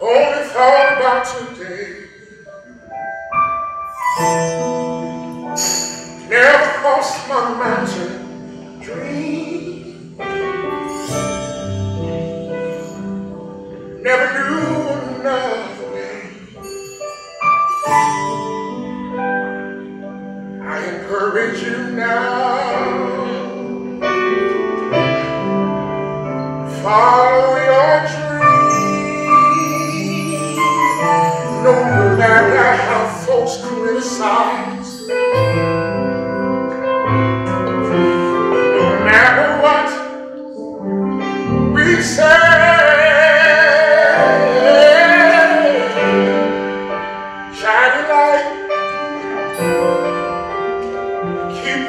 only thought about today. Never crossed my mind to dream. Never knew another way. I encourage you now. Follow your dream. No matter how folks criticize, no matter what we say, shine light, keep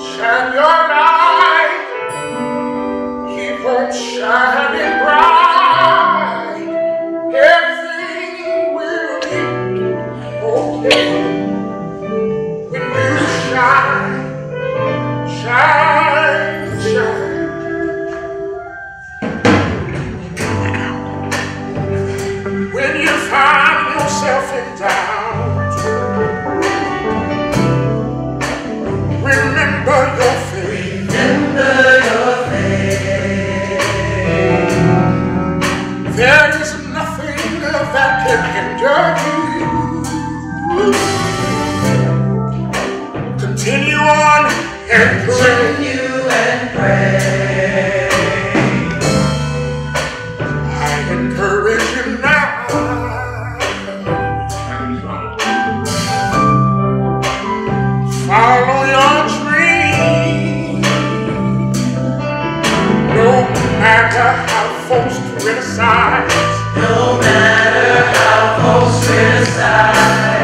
shine your light, keep on shining bright. No matter how folks criticize.